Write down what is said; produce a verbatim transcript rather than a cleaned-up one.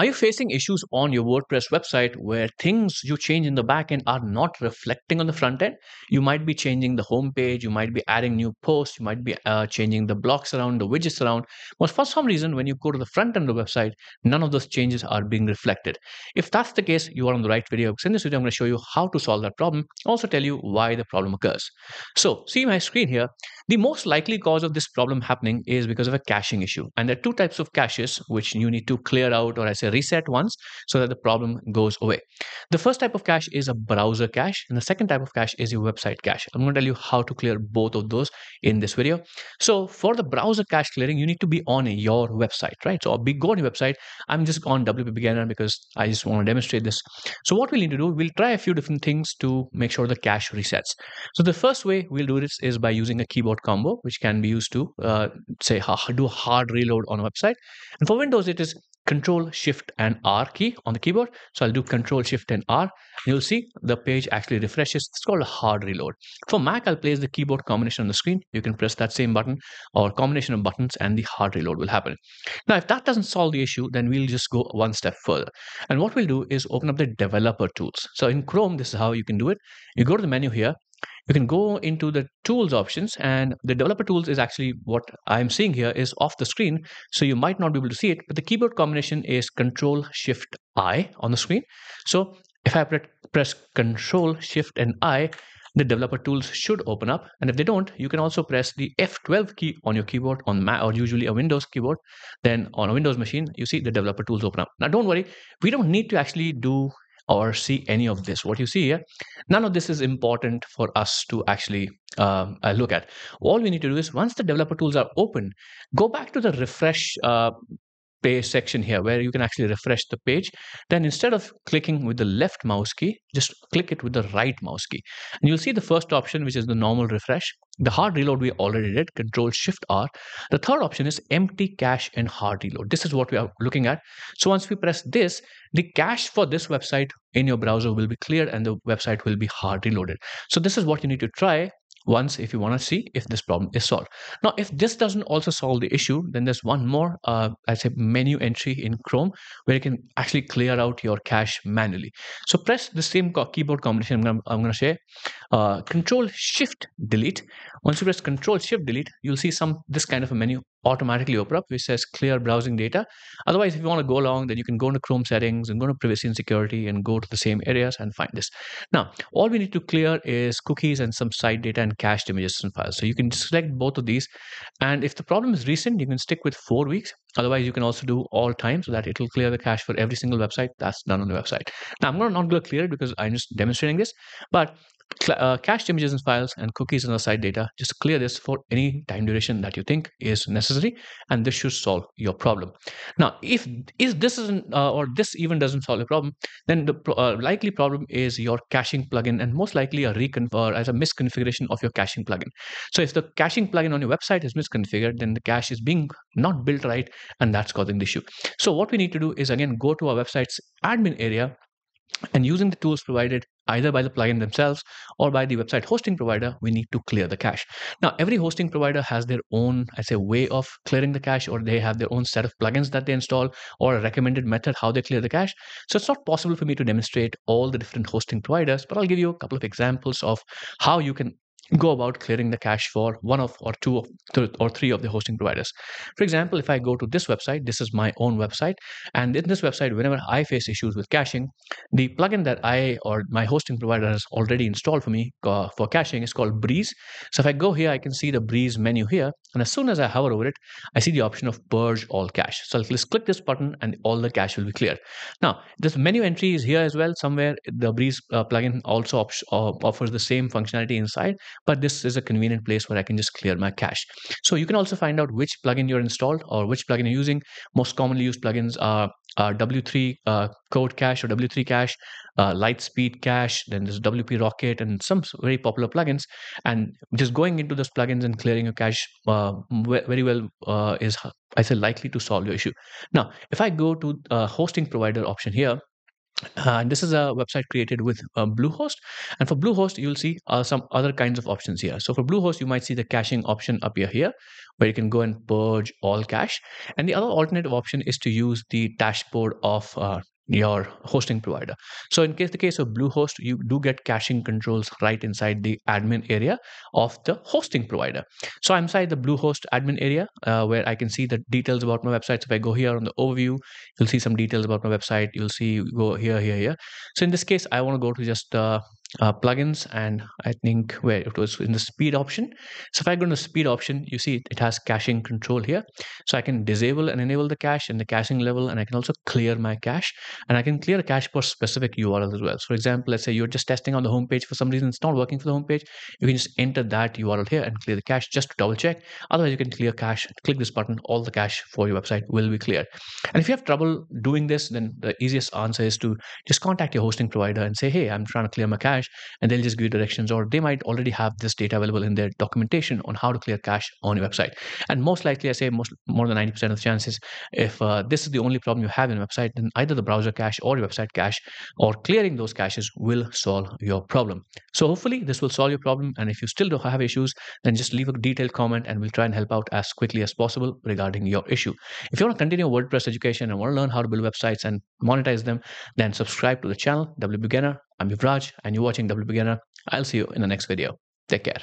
Are you facing issues on your WordPress website where things you change in the backend are not reflecting on the front end? You might be changing the home page, you might be adding new posts, you might be uh, changing the blocks around, the widgets around. But for some reason, when you go to the front end of the website, none of those changes are being reflected. If that's the case, you are on the right video. In this video, I'm going to show you how to solve that problem. I'll also tell you why the problem occurs. So see my screen here. The most likely cause of this problem happening is because of a caching issue. And there are two types of caches which you need to clear out, or I say reset once, so that the problem goes away. The first type of cache is a browser cache, and the second type of cache is your website cache. I'm going to tell you how to clear both of those in this video. So for the browser cache clearing, you need to be on your website, right? So I'll be going on your website. I'm just on W P Beginner because I just want to demonstrate this. So what we'll need to do, we'll try a few different things to make sure the cache resets. So the first way we'll do this is by using a keyboard combo, which can be used to uh, say do a hard reload on a website. And for Windows, it is Control Shift and R key on the keyboard. So I'll do Control Shift and R. You'll see the page actually refreshes. It's called a hard reload. For Mac, I'll place the keyboard combination on the screen. You can press that same button or combination of buttons, and the hard reload will happen. Now, if that doesn't solve the issue, then we'll just go one step further. And what we'll do is open up the developer tools. So in Chrome, this is how you can do it. You go to the menu here. You can go into the tools options, and the developer tools is actually what I'm seeing here is off the screen. So you might not be able to see it, but the keyboard combination is Control Shift I on the screen. So if I press Control Shift and I, the developer tools should open up. And if they don't, you can also press the F twelve key on your keyboard on Mac, or usually a Windows keyboard. Then on a Windows machine, you see the developer tools open up. Now, don't worry, we don't need to actually do or see any of this. What you see here, none of this is important for us to actually um, uh, look at. All we need to do is, once the developer tools are open, go back to the refresh uh, page section here, where you can actually refresh the page. Then instead of clicking with the left mouse key, just click it with the right mouse key. And you'll see the first option, which is the normal refresh. The hard reload we already did, Control Shift R. The third option is empty cache and hard reload. This is what we are looking at. So once we press this, the cache for this website in your browser will be cleared and the website will be hard reloaded. So this is what you need to try once if you want to see if this problem is solved. Now, if this doesn't also solve the issue, then there's one more, uh, I say menu entry in Chrome, where you can actually clear out your cache manually. So press the same keyboard combination. I'm going to say uh, Control Shift Delete. Once you press Control Shift Delete, you'll see some this kind of a menu automatically open up, which says clear browsing data. Otherwise, if you want to go along, then you can go into Chrome settings and go to privacy and security and go to the same areas and find this. Now, all we need to clear is cookies and some site data and cached images and files. So you can select both of these. And if the problem is recent, you can stick with four weeks. Otherwise, you can also do all time so that it will clear the cache for every single website that's done on the website. Now, I'm not going to clear it because I'm just demonstrating this, but Uh, cached images and files and cookies and the site data, just clear this for any time duration that you think is necessary, and this should solve your problem. Now, if is this isn't uh, or this even doesn't solve a problem, then the pro uh, likely problem is your caching plugin, and most likely a reconfigure as a misconfiguration of your caching plugin. So if the caching plugin on your website is misconfigured, then the cache is being not built right, and that's causing the issue. So what we need to do is, again, go to our website's admin area, and using the tools provided either by the plugin themselves or by the website hosting provider, we need to clear the cache. Now, every hosting provider has their own, I say, way of clearing the cache, or they have their own set of plugins that they install, or a recommended method how they clear the cache. So it's not possible for me to demonstrate all the different hosting providers, but I'll give you a couple of examples of how you can go about clearing the cache for one of or two of th or three of the hosting providers. For example, if I go to this website, this is my own website, and in this website, whenever I face issues with caching, the plugin that I or my hosting provider has already installed for me uh, for caching is called Breeze. So if I go here, I can see the Breeze menu here, and as soon as I hover over it, I see the option of purge all cache. So I'll just click this button and all the cache will be cleared. Now, this menu entry is here as well somewhere. The Breeze uh, plugin also op uh, offers the same functionality inside, but this is a convenient place where I can just clear my cache. So you can also find out which plugin you're installed or which plugin you're using. Most commonly used plugins are uh, W three uh, Code Cache or W three Cache, uh, Lightspeed Cache, then there's W P Rocket, and some very popular plugins. And just going into those plugins and clearing your cache uh, very well uh, is, I say, likely to solve your issue. Now, if I go to uh, hosting provider option here, Uh, this is a website created with uh, Bluehost, and for Bluehost you'll see uh, some other kinds of options here. So for Bluehost you might see the caching option appear here, where you can go and purge all cache, and the other alternative option is to use the dashboard of uh, your hosting provider. So in case the case of Bluehost, you do get caching controls right inside the admin area of the hosting provider. So I'm inside the Bluehost admin area uh, where I can see the details about my website. So if I go here on the overview, you'll see some details about my website. You'll see, you go here, here, here. So in this case, I want to go to just uh, uh, plugins, and I think where it was in the speed option. So if I go to the speed option, you see it has caching control here. So I can disable and enable the cache and the caching level, and I can also clear my cache. And I can clear a cache for specific U R Ls as well. So for example, let's say you're just testing on the home page. For some reason, it's not working for the home page. You can just enter that U R L here and clear the cache just to double check. Otherwise, you can clear cache. Click this button. All the cache for your website will be cleared. And if you have trouble doing this, then the easiest answer is to just contact your hosting provider and say, hey, I'm trying to clear my cache. And they'll just give you directions, or they might already have this data available in their documentation on how to clear cache on your website. And most likely, I say most, more than ninety percent of the chances, if uh, this is the only problem you have in a website, then either the browser cache or website cache, or clearing those caches will solve your problem. So hopefully this will solve your problem, and if you still don't have issues, then just leave a detailed comment and we'll try and help out as quickly as possible regarding your issue. If you want to continue WordPress education and want to learn how to build websites and monetize them, then subscribe to the channel WPBeginner. I'm Yuvraj and you're watching WPBeginner. I'll see you in the next video. Take care.